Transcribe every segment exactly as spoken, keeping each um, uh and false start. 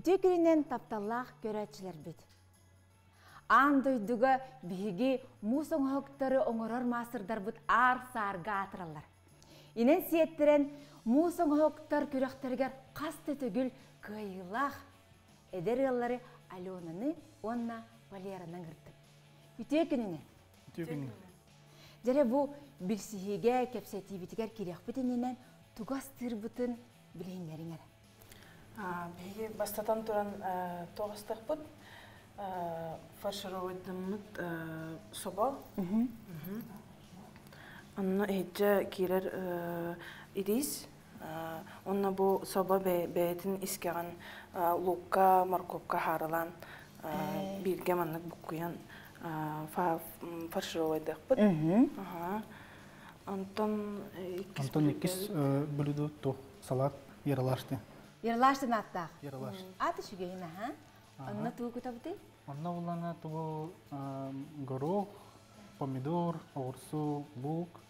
Үтекерінен тапталлақ көрәтшілер бет. Андойдығы бігі мұс оңғықтары оңырыр масырдар бұд ар-сарға атыралар. Инен сиеттерен мұс оңғықтар көріқтергер қасты түгіл көйілақ. Эдер еллары Аленаны, онна, Валераны ғыртты. Үтекерінен. Үтекерінен. Жаре бұл білсігеге кәпсәті бітігер керек бітінінен тұғастыр бұтын білейінлеріңер. Беге бастатан тұран тоғыстық бұд. Фашировыдымыт соба. Онна әйтчі кейлер идейс. Онна бұл соба бәйтін ескеған лукка, морковка харылан, білге маннық бұққиян фашировыдық бұд. Антон екіс бүліду тұқ салат ералашты. Ералаштын аттақ? Ералашты. Аты шүгейін, аха? Анна тугу кутабыты? Анна улана тугу горох, помидор, огурсу, лук,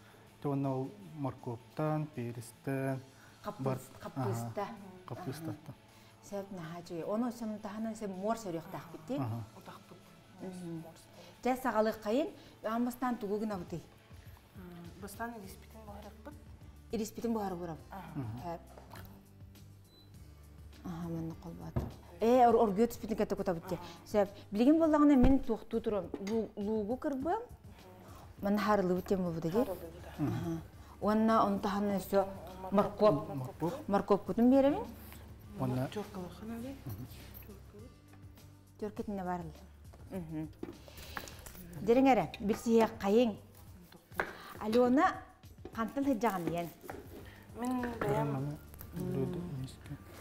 тонал морковтан, перистен, капуста. Капуста. Сәп нахачуе. Оны сөмтаханын сөм мор сөріқтақ бітті? Отақ бұт. Жай сағалы қайын, амбастан тугу гына бұты? Бастан ириспетін бұғарық бұт? Ириспетін бұғары бұрап? Аха, мені қол бады. Э, оргөй түспетін кәтті көта бітті. Сөп, білген болағына мен тұқты тұрам. Луғы кірбі, мені харылы біттен бұды дер. Онына, оны тағаны сөй моркоп. Моркоп күтін беремін? Төркілі қына бей. Төркетіне барылы. Дерің әрі, білсіге қайын. Алена, қантыл хыджаған ең. Мен бәйім.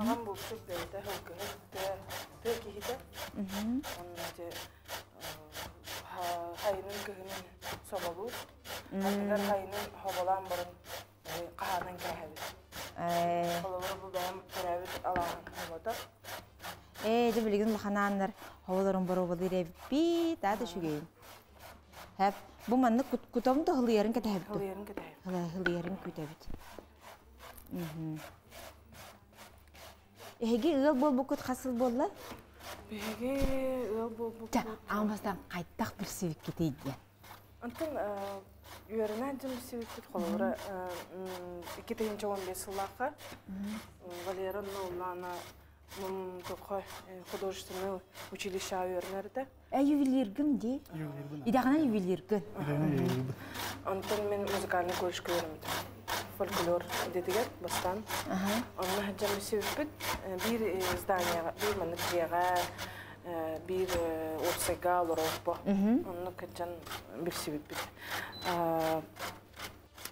Ағам болшық дәйті ғылғығықты түркейді. Оныңде қайының күгінің собалу, әтігер қайының хобалан бұрын қағанын кәхәді. Қолығыр бұлдайым түрәвіт алаған хобада. Әйді білігін мұхананынар хобаларын бұрын бұл ерәбі тәді шүгейін. Әп, бұл мәнді күтамды ғылы ерін кәтәбітті? Ғылы ерін кәтәбітті. Ғылы ерін кәтәбітті. Әйге ұғыл бол бұқыт қасыл болды? Әйге ұғыл бол бұқыт... Жа, аңбастан қайттақ бір сөйік кетейді. Антын, үйерін әдім сөйік кет қолығыры екі мың он бес жылақы Валерон ұлына мұмтықы құдожыстыны училиша үйерінерді. Ә, ювелергім де? Ювелергім. Идағынан ювелергім. Идағынан ювелергім. Антын, мен музыкальный көріш көрімді. Фольклор дедігер, бастан. Оның әжімі сөйіппіт, бір зданияға, бір мәнікжеға, бір орсайға, лоровпо. Оның әжім бір сөйіппіт.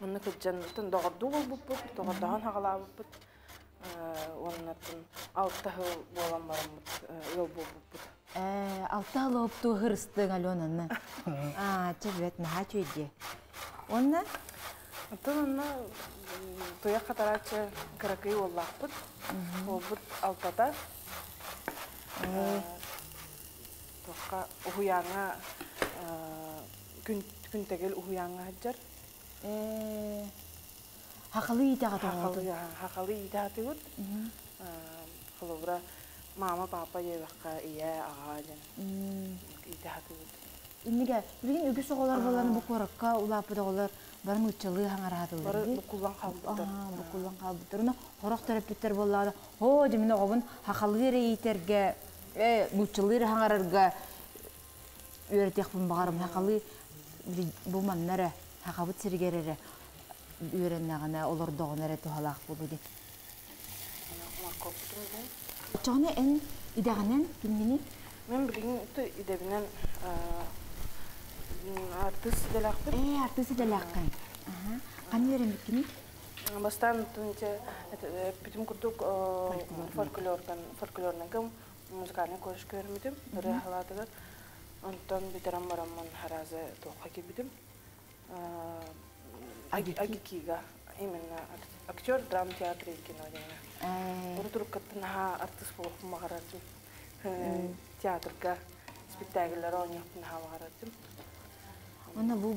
Оның әжімдің доғырду бұл бұппыт, доғырдаған ағала бұппыт. Оның әжім алты ғыл боламарым ғыл бұл бұппыт. Алты ғыл өпті ғырыстың, Аленаны. Чәбет, наға чөйде. Оның әжім? Антын онына тұяқ қатарачы қырықы олақ бұд, ол бұд алтада тұққа ұғияңа, күнтегіл ұғияңа әджір. Хақылы еді ағатығады? Хақылы еді ағаты бұд. Қылы бұра мама, папа, ебаққа, ие, аға жен. Еді ағаты бұд. Иннеге, білген үгі соғалар боларын бұл қорыққа, ұлапыда олар барын үтчілі ғаңар ғадылыр. Бары бұқылдан қалбыттыр. Бұқылдан қалбыттыр. Оны қорақ тәріппеттер болады. О, жеміне ғобын хақалғы рейтерге, үтчілі ғаңарға өртек бұн бағарым. Хақалы бұлманнары, хақабыт сергерері өреннағына, олар доғынары тұғалақ болуды. Чоғына ән идағынан түнгені? Мен білген үті идебінен артысы дәләқпір. Ә, артысы дәләққан. Қаны өрім біткені? Бастан түнде бітім күрдік фольклорнан кім muzikani ko'rish ko'rmadim. Rehlatida ondan bitaram maramman haraza to'qqa keldim. Agikiga именно актер драм театре кино деген. Бұрын тұрқаттынға артист болып мағаратым. Театрға спектакльдер ойнайтынға мағаратым. Ona bu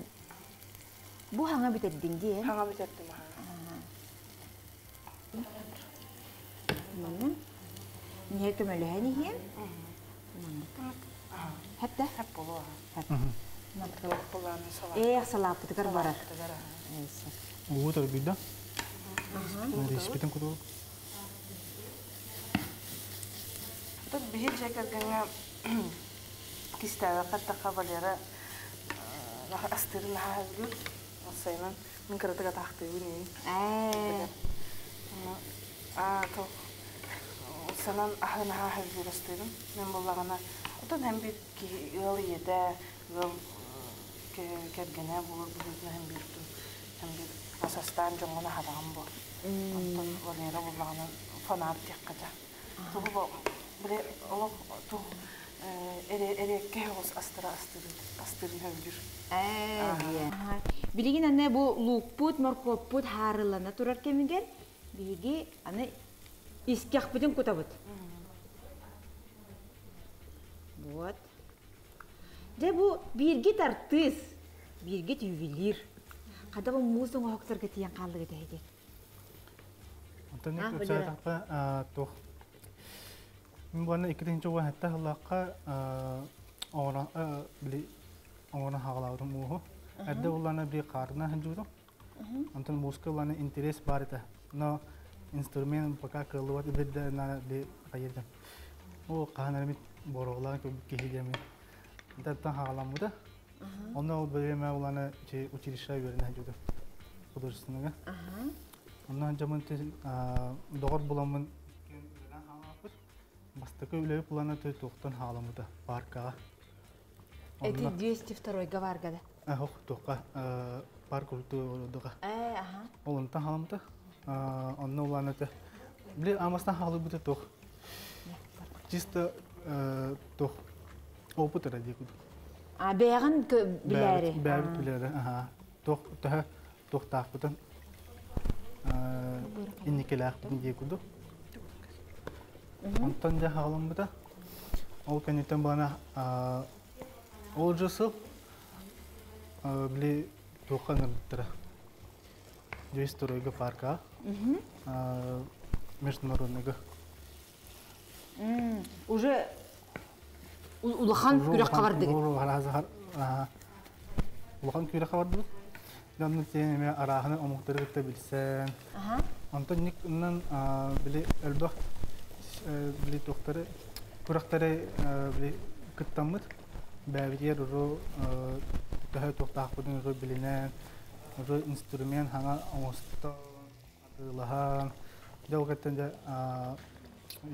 bu hangi bitirdin diye? Hangi bitirdim ha? Mmm. Niye kömürlü hani hem? Hep de hep buluyor. Hep. Nasıl bulan salat? Eh salat tekrar barat. Bu da bir de. Ne reçetem kutu? Tabii bir şey kadar kistede katta kavalera. راح أستر لها هالجود والصينان من كرتقة تحت ويني. آه. آه تو والصينان أحلناها هالجود أسترن من والله أنا أتون هم بيت كي يلي ده يل ك كرجناب وربنا هم بيتون هم بيت أساساً جمعنا هذا هم بق أتون ورينا والله أنا فنار تحقده تو هو بري الله تو Bilgin anne bu lukput, morkoput harılana turarken mi gel? Bilgi anne iskah bütün kutabut. Bot. De bu bilgi tartız, bilgi tüvilir. Kadar bu muzun haktar getiyen kaldı gideydi. Antanik uçarak da toh. Bunun ikiden çoğu hatta halka ona bile ona havalardan muho. Adda ulanı bile karna hanjuru. Anton muska ulanı interes barıta. Na instrument paka kılvat bide na bile kayırdım. O kahnermit boroglar kehidemi. Hatta halamuda. Ona bile me ulanı şey uçirişler görünen hanjuru. Kudursunuz ya. Ona zaman te doğru bulamın. Бастака үлеп плана төт тоқтан халымыда паркаға. Эти двести второй гаваргада. Ах, тоққа, э, парк үлдіға. Э, аха. Олынта халымта, э, онны уланыта. Биле амастан халы бүте тоқ. Чисто, э, тоқ. Опытыра дегуд. А бәғін біләре. Бәғін біләре, аха. Тоқ, тоқ, тоқ тақпытын. Э, иннекелі ақпын дегуду. Ondan da halamda, o kendim bana olcası bile tokanın tıra, gösteriyor farka, meşhurunega. Uje ulakan kürek vardı. Ulakan kürek vardı. Damla teyme arahanın omukları tabilsen. Ondan nik onun bile elbah. Beli doktora, doktora beli ketamut, beliye roro dah doktor aku dengan roro belinya, roro instrumen hanga amosta, lahan, jauh katanya,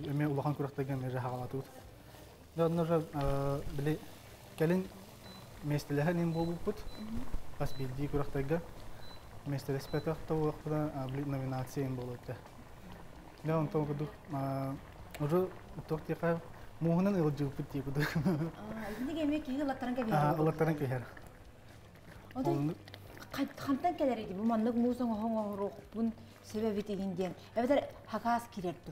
kami ulakan doktora kami rahalat itu, dan roro beli kalian mestilah ni boleh put, pas beli doktora, mestilah sepatah tahu aku dah beli nominasi yang boleh tu, dan untuk itu Ojo doktor kah mohon anda ojo putih kuda. Ini kami kira lataran kehera. Lataran kehera. Ojo, kantan kelar ini, bukan lagu musang orang orang pun sebab itu Indian. Eviter hakas kirat tu.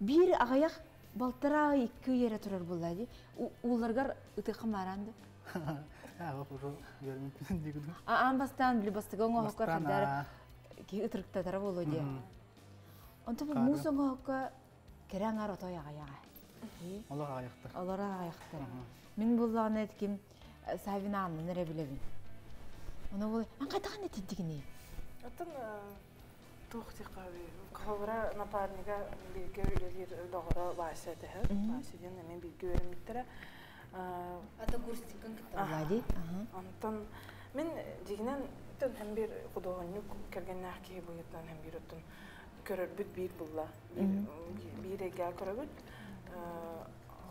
Bir ayak بالترى كويرة ترى البلدي والرجال يتخمرند. ها هو شو يعمل بنديكو؟ أنا بستان بلي بستقوم وهكذا كدار كي أترك ترى بولدي. أنت موسم هكذا كران على طايع ياه. الله راح يختار. الله راح يختار. من بلدنا كم سايفنا عنا نرى بلبن. أنا بقول أنا قد أنا تدقني. أتنا توختي قوي كهورا نبارنيكا اللي جويل اللي لغرة بعشتها بعشتين من بيجويل مترا. أتقولستي كنت عادي. أنتن من دقنا تن هم بير قدوهنيك كرجعنا حكي بويتنا هم بيرتن كرر بيت بير بالله بيرجع كرر بيت.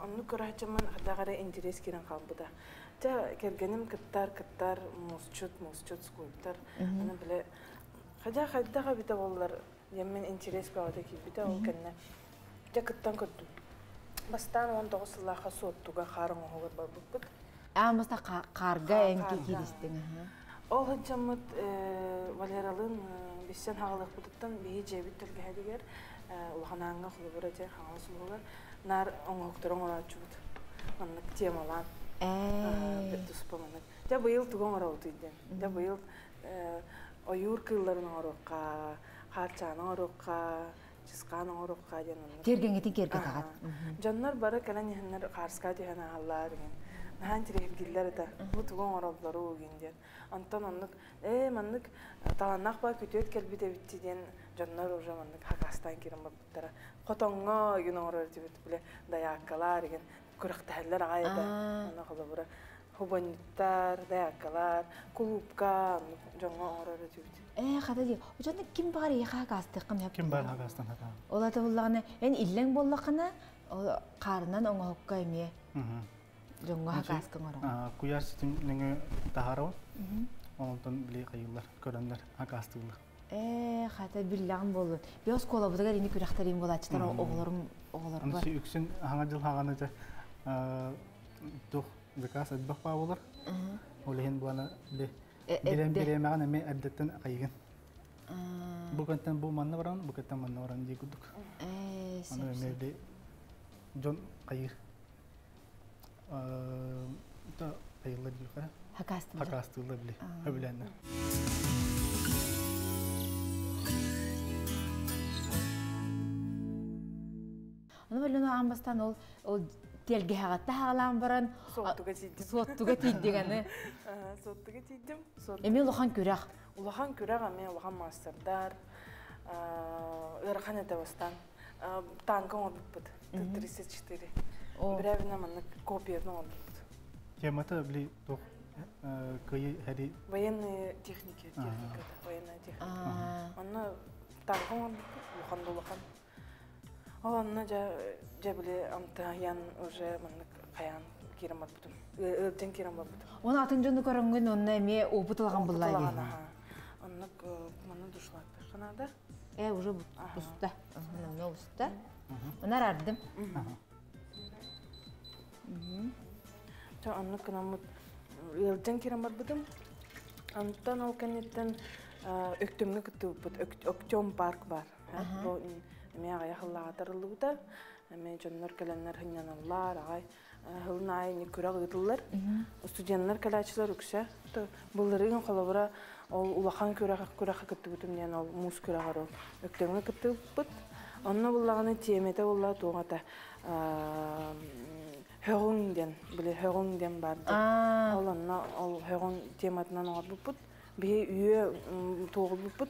أنا كره كمان هذا غير إنتريس كنا قابضة. تا كرجنم كتار كتار موجود موجود سكولتر. أنا بلا خدا خدا غبيته والله يمين إنتريس بعوضة كي بيته وكنا تا كتان كتو. بس تان وان توصل الله خصوت توجا خارم وهو بربوط. آه بس تا قارجة إنك كيرستينها. أوه كمان وليرالين بيشان هغلق بطتن بيجي بيت الجهدير وحنا عنا خلبرتين خلاص بقول نار أمك ترون ولا تجود منك تيم ولا بتصب منك جابيل تقوم راوتيدين جابيل أيور كيلر نارقة خارجان نارقة جسكان نارقة جنون كيرجن كتير كيرجن كات جنر برا كلامي هنر خارسكاتي هنا الله رين هان تريه الجيلر ده هو تقوم رابضروه جندير أنت منك إيه منك طبعا نخبة كتير كلبي تبتدين جنر ورجع منك هكاستان كيرم بترا خطنا ينور تبت بله ضيع كلار جن كرخت هلر عايدة أنا خذ برا هو بنتار ضيع كلار كلوبكا جنوا أورا تبت إيه خدتي وجدنا كم باري هكاستقم هب كم بار هكاستن هذا والله تقول لنا يعني إلّن بالله خنا قارنا نعوه كايمية جونها كاس كمرة. آه كويس تيم لينغ تهارو. أنتن بلي خيولر كورندر هكاس تقول. إيه خاطر بيلعن بولد. بيوس كولا بتقولي إني كده اختارين بولد أشترى أغلرم أغلر. أنا شيء يكشن هنجل هغنا ته توه ذكاس أدبخ باولر. ولهن بوانا بلي بليم بليم معنا ما أبدتن أيجن. بوكتن بو منوران بوكتن منوران دي كدوك. إيه. أنا ميردي جون أيج. تا أيلا بلوكه هكاست هكاست ولا بلي هبلنا أنا بقولنا عم بستنول تلقيها قطها لام برا صوت تجتيد صوت تجتيد يعني صوت تجتيد إمي لخان كراخ ولخان كراخ إمي وخان ماستردار لرخانة دوستان تانكون ببض تدريس تشتري برابنا منك كوبيات نوع ببض يا متى بلي تو كي هذه وينه تكنيكية تكنيكية وينه تكنيكية أنا تانكون وخان وخان والله أنا جا جبلي أمتهيان وجا منك خيان كيرم ببض أبتن كيرم ببض وأنا أعتقد إنه كرمجن وأنا مية وبطل غم بالله أنا كمان دوشلات خنا ده إيه وجب بسته أنا ناوي بسته أنا راردم تا أنا كنا مت يلتن كنا مربطم أنت ناو كنتن أكتم نكتب بت أكتم بارك بار هو ميا غيا خلا عتر اللوطة ميا جنر كلا نرهني أنا الله راعي هلنا عيني كراغ يطلر استوديانر كلا أشلا ركشة تا بولرين خلابرا ووخان كراغ كراغ كتبت مني أنا موس كراغ رو أكتم نكتبت أنا والله أنا تيمته والله توعته هرونجن بلي هرونجن بعد الله نا هرون تيمتنا نعبود به يه تعبود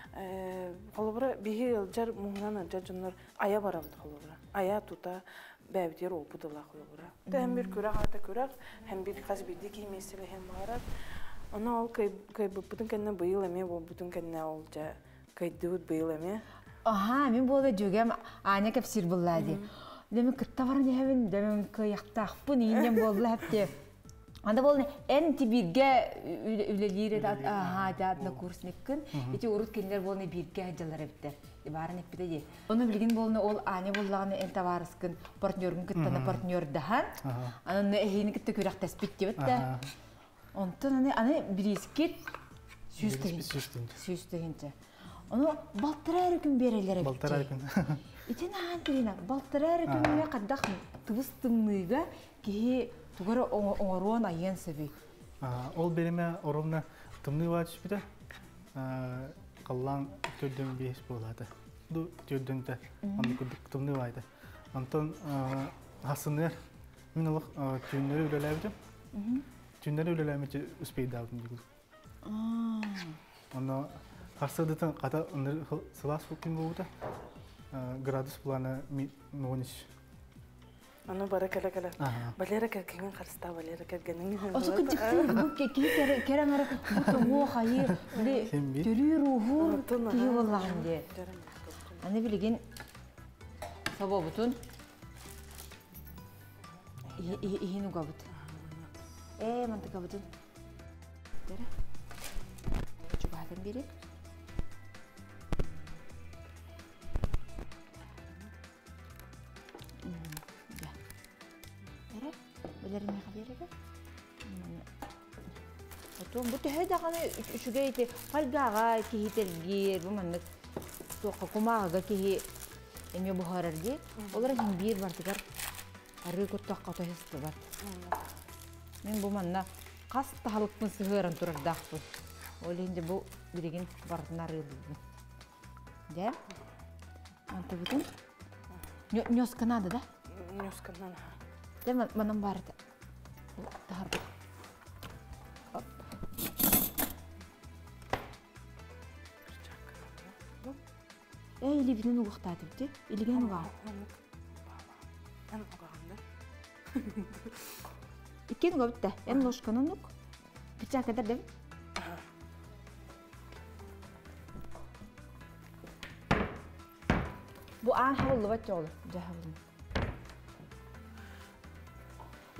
خلوبنا بهي الجر مهنا الجر جنر عيا برا بده خلوبنا عيا توتا بابتي رو بده الله خلوبنا. تهم بير كرخ هاتا كرخ هم بير خاص بدي كي مثله هم مهارات أنا أول كي كي بدون كنا بيلا مي بدون كنا أول جا كي دود بيلا مي. آها من بوده جوجم أنا كفسير بالله دي Demek ki tavarını hemen demek ki yaktağın yine bollah hep Anda bolne enti birge üleleri de aha da adla kurs nekken, eti orut kendiler bolne birge hacılar bitte. İbaran hep bitte ye. Onu bilgin bolne ol ani bollağını enti varıskın partnerin kittana partner daha. Anne ehini kitte kürak tespit bitte. Ondan anne anne biriskit süsleyin, süsleyince. Onu baltırar gün berelere bitte. İten handirina baltırar gününe kadar tıbıstımlığa ki Тогара оңаруан айын сәбей. Ол береме орымна тымны баа түспіді, қалан түрден бейс болады. Ду түрден де, анды күрдік тымны баайды. Антон, хасыныр, мен олық түйінлері өлеләбді. Түйінлері өлеләмеде үспейді алдым дегілді. Оны қарсырдытын қада ұныр сылас бүккен болуды. Градус бұланы он үш. أنا بارك الله كلا، باليرك كمين خرستا باليرك الجنين. أصلاً كنت بقول كي كلام رك بقول خير لترير وهور كي والله عندي. أنا بيلقين صبابتون هي هي هي نقابت. إيه ما أنت قابتون. ترى شو بعدين بيرك؟ لرمي خبيرك، أتوم بتهدا قامي شو جايتي فلقا غاي كي هي تلقير بمنك توقفوا معها كي هي إني بهار رجع والله رجع بير برتكر الرجل توقع تهست بات من بمننا قص تحلق من سهر أن ترد داخل واللي هند بو بريجين برتنا رجل جاء أنت بتون نيو نيوس كندا ده نيوس كندا لما منام بارد تهرب ايه اللي بدنا نوقتها تبدي اللي جاي نوقع انا قاعده كين قبته انا مش كننك بتاع كده ده بو انا والله بتقول جهبني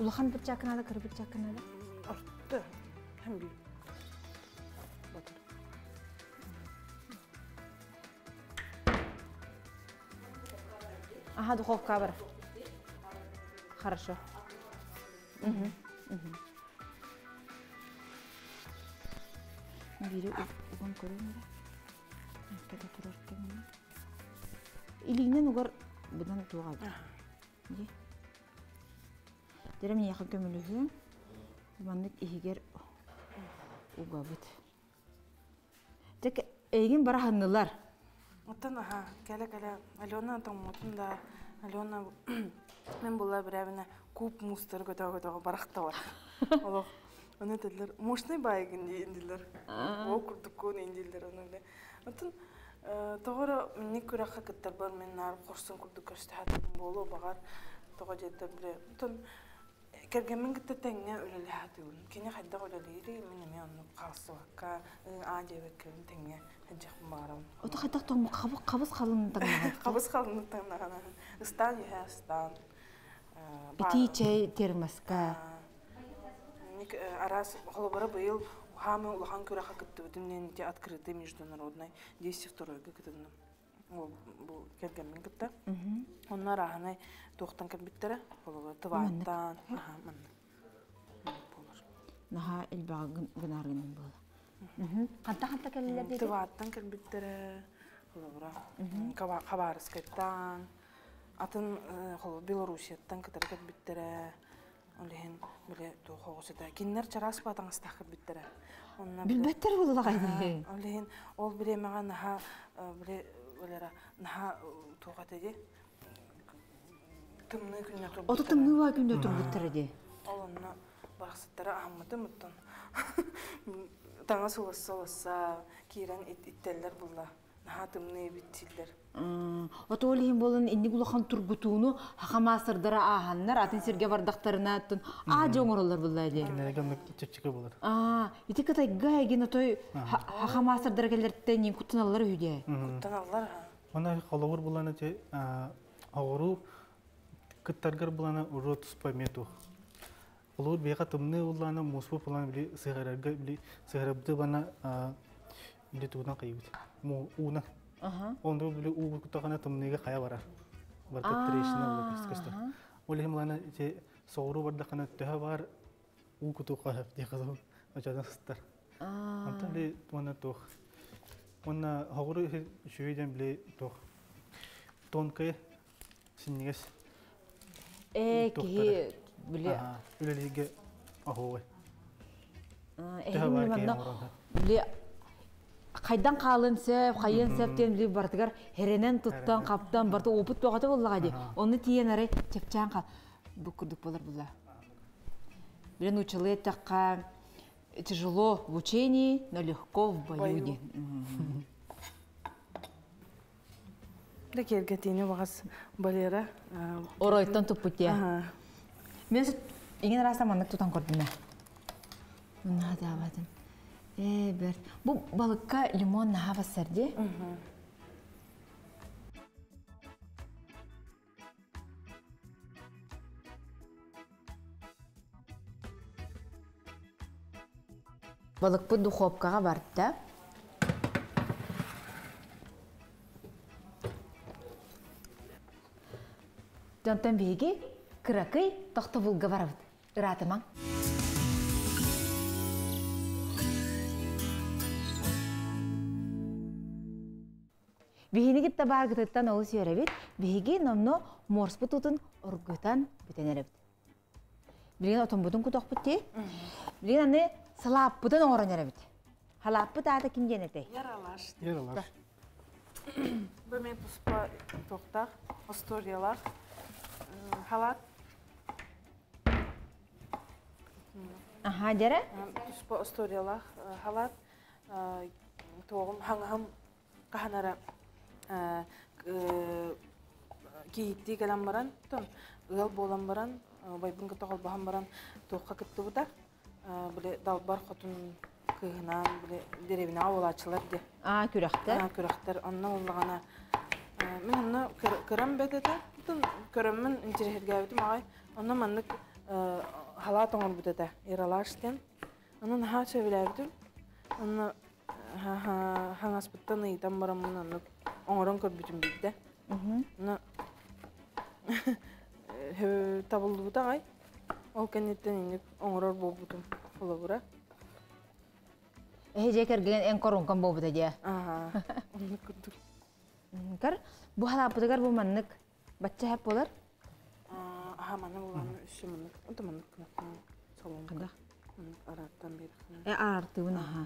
Ulahan bıçakına da, kır bıçakına da. Arttı. Hem bir. Batır. Aha, duhovka var. Хорошо. Угу, угу. Biri ulan koyayım da. Arkada dururken. İliğinden uğar buradan tuğal. Ye. درم ياخد كملوه، منك إيجار وقابت. تك أيجين برا هالنلار. أتنا ها كلا كلا ألونا تموتن دا ألونا من بولا برابنا كوب مستر قطع قطع برا ختور. الله أنا تدلر مشني بايجين دي تدلر. وأكل تكون تدلر أنا لا. أتن تغرى منك رخك التبر من نار قرصن كل دكش تحت بولو بغار تغجى تبلي أتن. كرجمين قلت تانية ولا اللي هاتون كنا حدا ولا ليري من ميان نقصوا كا عاجب كم تانية هجح مارم. وتخدتوا مقابل قبص خلنا تجمعنا. قبص خلنا تجمعنا. استان يهستان. بتيجي ترمسكا. نيك أراس خلوا برا بيل وهامي ولحن كورا خكتوا دمني تي أتكرتي ميجدنا رودنا دي سيختاروا كتدنا. بو كرجمين قلت. هنا راهنا توختن كبترة والله تبعتان نها من نها الباع جنارين من بولا حتى حتى كل تبعتان كبترة والله برا كوا خبارس كتان عطن خلوا بيلاروسيا تان كتر كبترة ولهن بلا توخوسة لكن نرجع راس بعدين استخدم كبترة بالبتر والله غني ولهن أول بلا معناها بلا ولا نها توقعت دي Otu tümünü var günde oturup bitirdi. Olanla barıştıra ahmıdı mıttın. Dana solası olasa, kiren itteller bulla. Naha tümünü bitirdiler. Otu olayın bolun indi kulağın turgutuğunu hakama sırdıra ahanlar, atın serge bardaklarına attın. Ağaca onurlar bulla diye. Kendine gömlek çıkı bulur. İti katay gaya gene otoy hakama sırdıra gelirtten yin kutlanallar hüde. Kutlanallar ha. Ona kalavur bulanı ağırı. كتارجر بلنا ورد سبميتو. ولو بيجا تمني ولنا موسبو بلنا بلي سهرجا بلي سهربت بلنا بلي تونا قيود مو أونا. أوندو بلي أو كتاقنا تمني جا خيا برا. بركة تريشنا ولا كست كسته. ولهم لنا شيء صورو برد خنا تها بار أو كتوقها في خذوا أجازة ستر. أنت بلي تونا توخ. ونا هقولي شوي جنب بلي توخ. تونكه سنيس. إيه كهير بلي بلي ليجي أهوه إيه ممنوع بلي خيدان قالن سب خيان سب تين بلي برتقر هرنان تطان قبضان برتو أوبت بقعته والله دي أنتي أنا رأي تبتشان قا بكردك بالر بالله بلي نوتشلي تقع тяжело в учении, но легко в бою. لكن قتيني وغص باليرة. أوراي تنتو بتيه. ميس إيجين راسا منك تطن كردنا. من هذا عبادن. إيه بير. بو بالكا ليمون نهاف السردي. بالك بدو خوب كعبرتة. تنتم بيجي كراكي تخطف الجبرة راتما. بيجي كده بارك تتن أوسيا ربيت بيجي نمنو مورس بتوتن أرجوتان بتني ربيت. بيجينا أتوم بتوم كده أخبطي. بيجينا نه سلاب بتن أوراني ربيت. هلا بتاع تكين جنتي. يرالاش. يرالاش. بمن بسبا تختار أستوريلا. حالات. أها جرا. تسبق أستوري الله حالات توهم هم كهنرا كيتي كلام بران تون قلب ولام بران وبيبون كتقول بهم بران توقع كتبوده بلي دال برختون كهنا بلي دربنا عوالات شلدي. آه كرختر. آه كرختر أنا والله أنا من هنا كرم بدته. كرمن انتريه جايبتي معي أنا منك حالات عمر بدته يرالاشتين أنا نهاش بلعبتم أنا ها ها هناس بتني تمرم من أنك عمرن كربتم بدته أنا هو تبلو بتاعي أو كنت إنك عمرر بوبتم الله برا هي جاكر جين إنكرون كم بوبته جاه كر بحالا بتكر بمنك بتشهب بولر؟ ها منا بولنا إيش منك؟ أنت منك نحن صوّم كده؟ أردتم بيرخنا؟ إيه أردتي ونها.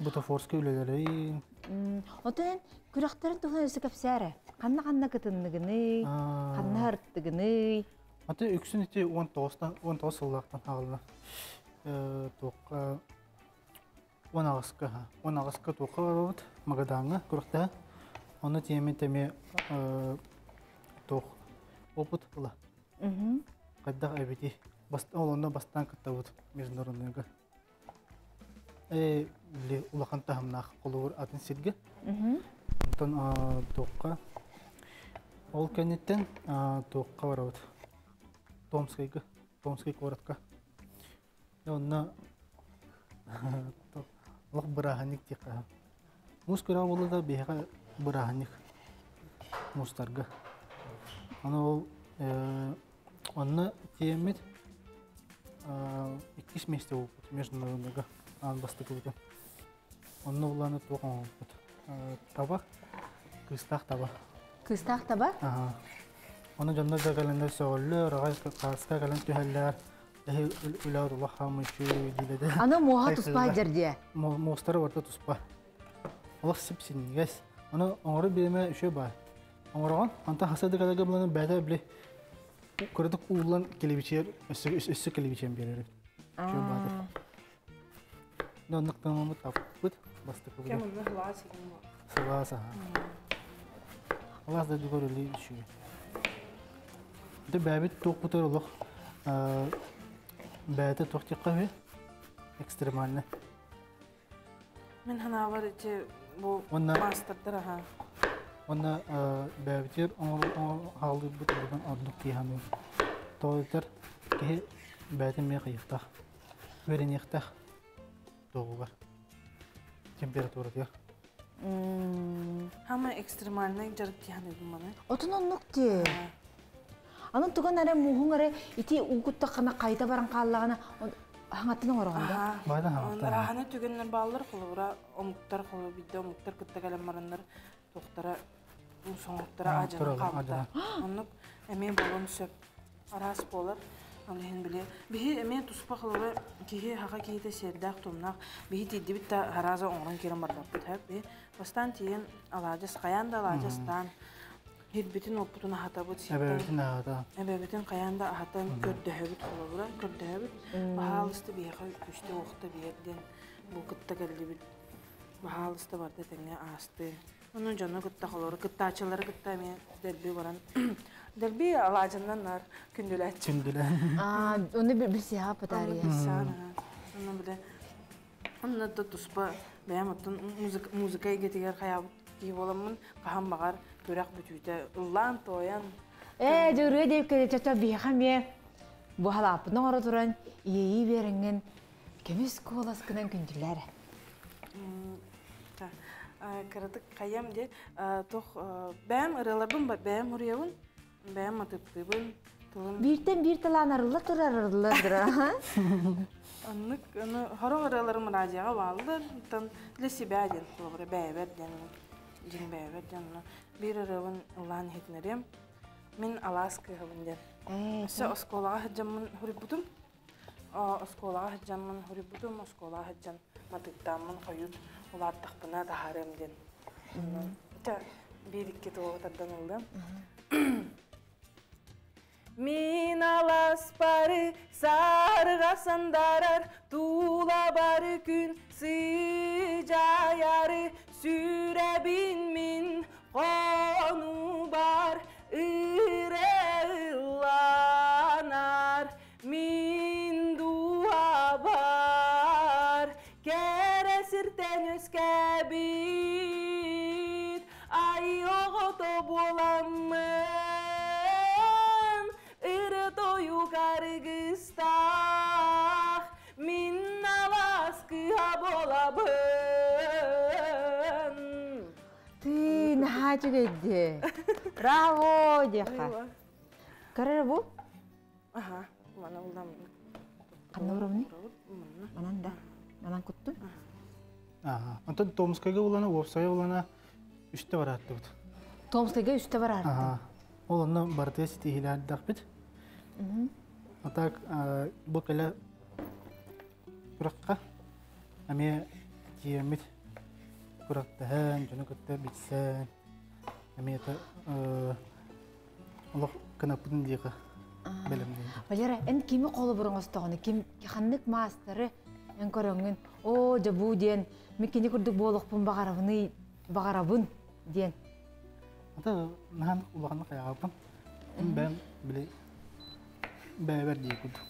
بتفورسكي ولا دلين أتين كل دكتورة تونا يسكب سعره خلنا خلنا كتن نجني خلنا هرت نجني أتين إكسني تي وان توسطنا وان توصل لقطنا هالنا توقع وانا غسكها وانا غسكت وقررت مقدامنا كل دكتورة أنا تيمين تمي توخ أوبت الله قد أبدي بس أولنا بس تانك تود ميزنور نيجا إيه اللي الله كان تهمنا خلور أتن سيدج أنتن توقع أول كنتن توقع ورود تومسكيج تومسكيج وردك يونا الله براهنيك تقاه مشكلة والله ده بيها براهنيك مسترجع أنا أنا تيمت إكتشف مستوى مجنون نجا أنا بستقبله أنا والله نتوقع تبع كريستاخ تبع كريستاخ تبع آه أنا جنّة جالنا سؤال رجع كاسكا جالنا تهلا هي الأولاد الله خامشوا جديدة أنا موها تصبح جردية مستر ورد تصبح الله سبسين جس أنا أعرف بما شو بعد أمران أنت حسد كذا قبل أن بعدها بله كردك أولن كليبيشير إس إس إس كليبيشيم بيريرك شو بعده ده نقطة ما متعبد بس تقول كم الرحلة عسير سبعة ساعة الله سدد يقول لي شو ده بعدين توك بتر الله بعدها توقتي قهوة إكسترمالنا من هنا ورجع بو ماستر درها وأنا بابتير أمر أمر حالي بتربان أدلك فيها من طاولتر كه بعدين ميق يفتح وين يفتح دوغر تمبيراتورة يا هم إكسترمالنا يجربتي هني دمانة أتونا النقطة أنا تقول أنا مهونة إتي وقت تقنا قايدة برانقال لنا هنعطينا ورانا. أنا أنا تقول إن بالر خلورا أمكتر خلو بيدا أمكتر كنت أكلم مرنر تخترا مسوخترا أجن قامتا. أنك أمين بالون سب راس بالر أمين بلي به أمين تصبح خلورا كهيه هكا كهيه تسير داختمنا به تدي بيتا هرازا أوران كيرا مرة بتها به بستان تين على جس قيان دا على جستان هيد بيتين وبطن حتى بتصير. أبى بيتين هذا. أبى بيتين قيان دا حتى كده هبيت خلاص كده هبيت. بحال استبيه خل كشته وقت بيه دين بوكتة قلبي بيت. بحال استبرت تنيا عسته. أنا جنّا كتة خلاص كتة أشلر كتة مين دربي بران. دربي على جنّا نار كندلة. كندلة. آه أنا ببسيها بتاريخ. بسيانها. أنا بدي. أنا تتصبح بيعملتن موسيقى موسيقى يجتيار خيال. يقولون فهم مغار تراخ بتويته اللان طويان. إيه جوري ده كده تتبيه خمية بهلا بنهار طران يجي بيرنجن كميس كولاس كنا كنجلاره. تا كردك خيام ده توخ بام رلبون بام هريون بام متطبون. بيرتم بيرتلان رللا ترى رللا ترى. أنك أنا هروح رللا مراجعة والله تن لسه بعدين خبر بعدين. جن بابد جننا بيررون الله نهيت نريم من ألاسكا هوندر. سأ أسكوله جمن هربتم. أسكوله جمن هربتم أسكوله جن ما تتامن خيوط ولا تخبنا تهرم دين. تا بيرك تو تدنا ولهم. من ألاس باري سارغ سندارر طولا باركن سجاياري سربين من قنوبار إيرلانار من دوابار كرسرتن اسكبير أيوغط بولمن إرتو يكارغستاخ من نلاسكها بولابر نهاية جدية. برافو ديخا. كرر أبو؟ أها. أنا والله قنورة مني؟ أنا عنده. أنا كنت. أها. أنت تومس كيجا ولا أنا وابساي ولا أنا يشتبرات دوت. تومس كيجا يشتبرات. أها. والله أنا برتيس تهيلات دقبت. أمم. أتاك بقلة برقة. أمي جيمت. كرة تهان جنوك تبتسان أميتا الله كنا بندقة بلمني. فجرة إن كم قلب رغستاني كم خنّك ماستره إن كرّعن أو جبودين ممكن يكردك بالغ بن بعرفني بعرفون دين. هذا نحن وقنا خيابنا بام بلي بابردي كده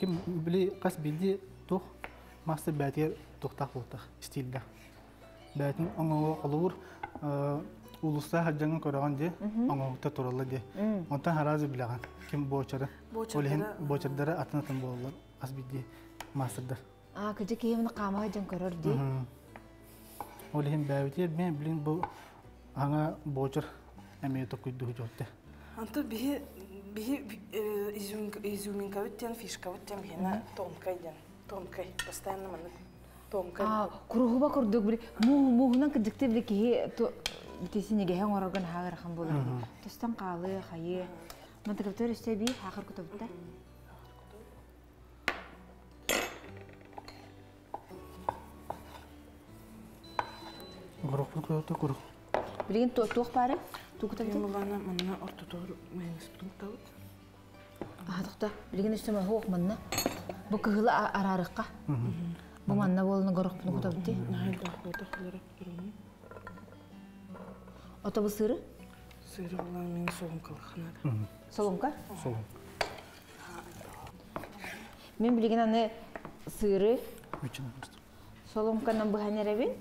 كم بلي قص بيدي توه ماستر بعدير توه تاخوته استيلنا. لكن أنا أقول ولسه هجنا كرهان جه أنا تطور الله جه أنت هرازي بلغان كم بوشرة ولين بوشر درا أتنا تنبول الله أسبيجي ماستر در آه كذا كي من قامها هجنا كرر دي ولين بعوضي بين بلين بو هنا بوشر أمي تقول ده جوته أنت به به إزوم إزومين كوتين فيش كوتين هنا توم كيدن توم كي بستان منك آه كروهبا كردوك بري مو مو هناك دكتور لك هي تو بتسيني جهة ورجعنا حاجة خم بولر تستنقع عليه خيه ما تكتور استبي آخر كتبته كروه كروه كروه Brilint door toch paren? Toen ik dat niet. Wanneer mannen orto door mijn springtout. Ah, dat toch? Brilint is te maar hoog mannen. Boeken gele ararika. Maar mannen willen nog erop nog dat die. Nee, dat moet toch wel erop doen. Wat hebben ze er? Ze hebben alleen mijn solonkel gedaan. Solonkel? Solon. Mijn brilint aan de sire. Solonkel nam beginnen hebben.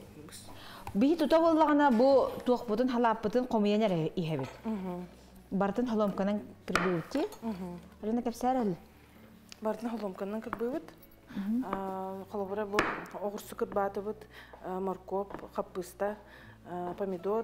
بيجي تطول لعنا بو توخ بطن حلاب بطن قوميانية ره إيهبي. بارتن حلم كنن كربوتي. رينا كيف سهل؟ بارتن حلم كنن كربوت. خلابورة بو أغرسكر بعتبت مركوب خبسته باميدور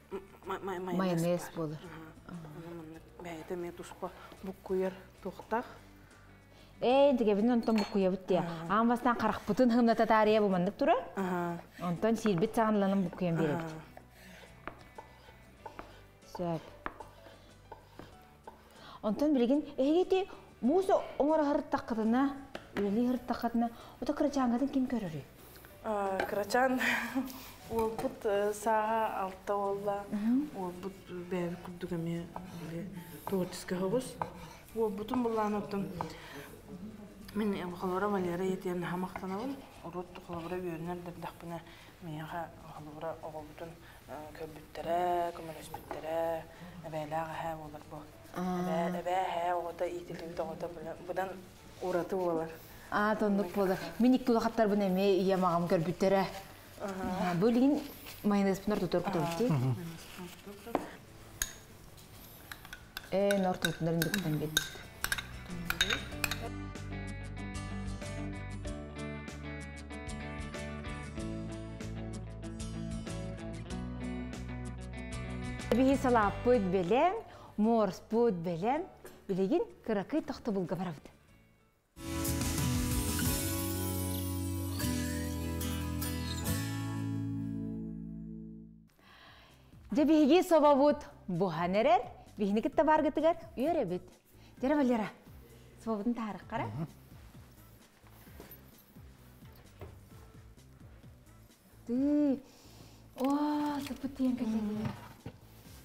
майонез болор баэте мен тушпа буккуер тохтах Ee, tiga bintang nonton buku ya betul ya. Aku pasti nak karak putin hamba tatari ya, bukan doktor? Ah, nonton sirbit jangan lalang buku yang berat. Siap. Nonton berikan. Eh, gitu. Musa umur hari takatna, beli hari takatna. Otak kerjaan kita kim kerja? Ah, kerjaan. Wabut sah atau Allah. Wabut berikut juga mie. Tuatis kehabis. Wabutum bulan nonton. مني أبو خلورة مليارية تيانها مختنون ورد خلورة بيرنر دبدح بنا مياها خلورة أغلبتن كبترة كملش بترة أبلاغها ولد بو أبلاغها وغدا إيتلي وغدا بدن ورتو ولد آه تندق ولد مني كل خطر بنا مي يا معهم كبترة بولين ما ينسب نور تطرق تلتي إيه نور تطرق نرندك تنبيت به سلاب بود بلن مورس بود بلن بلين كراكي تخطب الجبرود. جبهي صوابود بوهانرر بهنيك التبارج تجار يربيت جرب اللي راه صوابود نتعرق قرا. تي واو صبتي يا كلامي.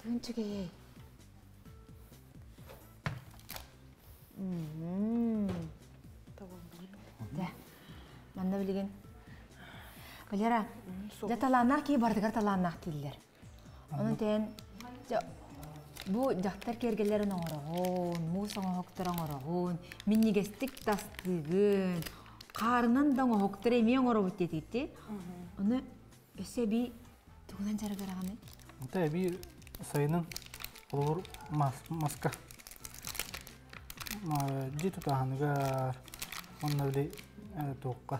왼쪽에 음, 자 만나볼리긴 그래라 자탈라나 키 버드가 탈라나 킬러 오늘은 저뭐 작터 결결레는 어라곤 무성어 혹트랑 어라곤 민니게 스틱다스틱은 가르난 당어 혹트레 미영어로 붙대디티 오늘 에세비 두고난 자르가라 하네 대비 ساينن اور ماس ماسكا ما جيتو تاهنغار منولي توقع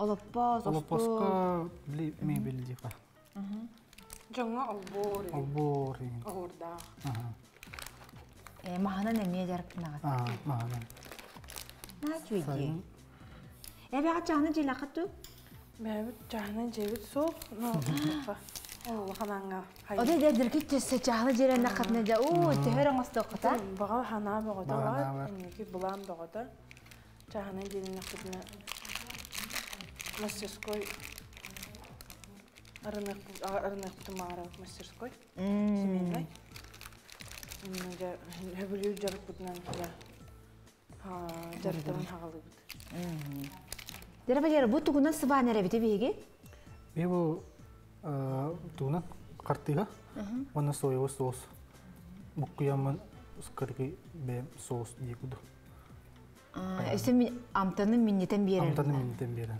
ألباس ألباسكا بلي مي بلجيكا جمع ألبوري ألبوري أوردا إيه ما هنا نمية جربناها آه ما هنا ناتويجي إيه بعد جهنا جيلاقتو بعد جهنا جيبت سوق نوقفة أوه خناعة. أودي ده دركت السجاحة جيران نقدنا جا أوه تهرب مصدقته. بقى حنا بقدرات إنك بلام بقدر. جاهنا جيران نقدنا مسجسكوي. أرنا أرنا تمارا مسجسكوي. سميناي. إنه جا هبليو جرب بدنا يا. ها جرب تمن حالي بده. جرب جرب بتو كنا سبعنا ربيتي بيجي. بيبو دونا قرطيها وانا سويو صوص بقيام سكركي بصوص ديكود. آه اسمي أمتنا مني تنبيرن. أمتنا مني تنبيرن.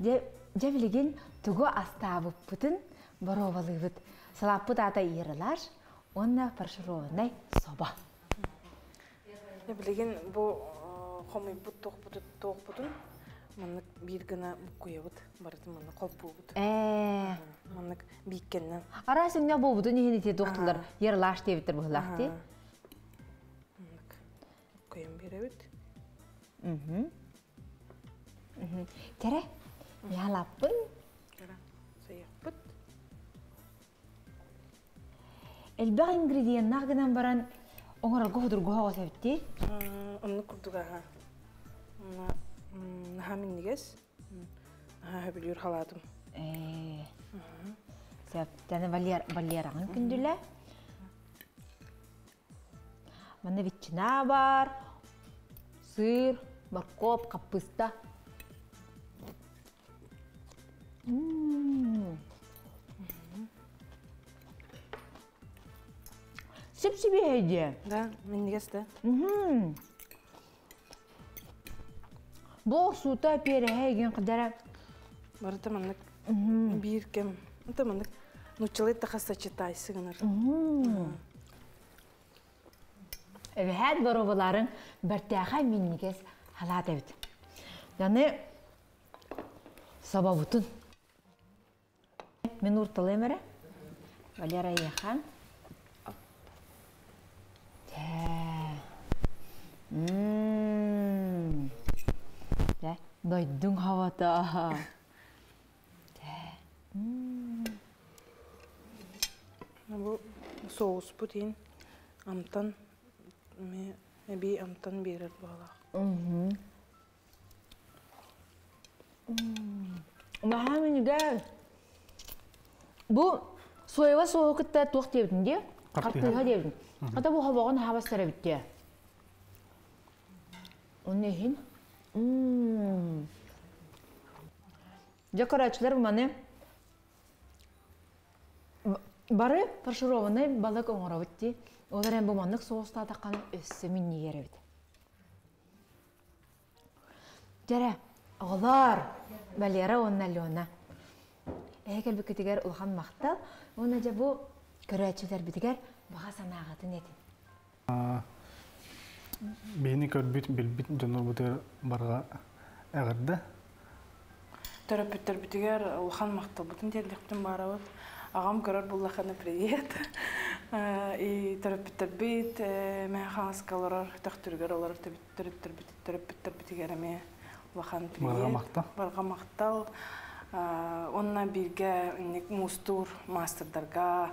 جا جا بليجين تجوا أستعب بطن بروبا ليفت سلاب بطة تيرلاش وانا برشرو ناي صباح. جا بليجين بو خمي بطوخ بطوخ بطن. منك بيرجنا بقيود برضو منك قبود. إيه. منك بيكنا. أراس إني أبو بدوني هني تدوختلر يرلاش تي بتر بهلاحتي. منك قيم بيرود. أمم. أمم. كره. يلا بن. كره. سيحبط. الباقي إنغريديان ناقدنا بران أغرى الجهد الجهوة وثبتي. أنا كنت جاها. نها من نجس نها بليور خلاطم إيه ثبت أنا بليار بليار عن كندلة من بيت نابار سير بركوب كبستا سبسبي هيجي ده من نجس ده بوسو تا بيري هايجين قدرة برضه منك بيركم أنت منك نوتشلت تخصصي تاي سكنر. بهاد بروبلارن برتاخي مني كيس هلاته بيت. يعني سبابوتن من نور طليمرة وليرا يخان. ضيدون هواتا. نبو صوص بودين أمتن مبي أمتن بيرد بالا. أمم. ما هامني قال بو سويوا سووا كتة توقتي بدندي. قطيها ديبن. هذا بو هباقن هوا سربتيه. ونهين. Ммм. Декорачылар маны бары фаршированный балык оңорабыт ди. Олар эми бумандык соуста таккан өссө минни керебит. Жаре, алар Валера онна Лёна. Эгер бикетигер улган мактал, она же бу көрөчүлөр битигер бага санагатын эди. بيني كربيت بالبيت جنور بتر برا أغرده. ترى بتر بتجار وخان مخطبط أنتي اللي قدم بعراوت أقام قرار بالله خنا بريات. إيه ترى بتر بيت ما خاص كلار تختر قرار تبي ترى بتر بيت ترى بتر بتجار ما وخان بريات. برا مخطل. برا مخطل. قلنا بيجا إنك مستور ماستر درجة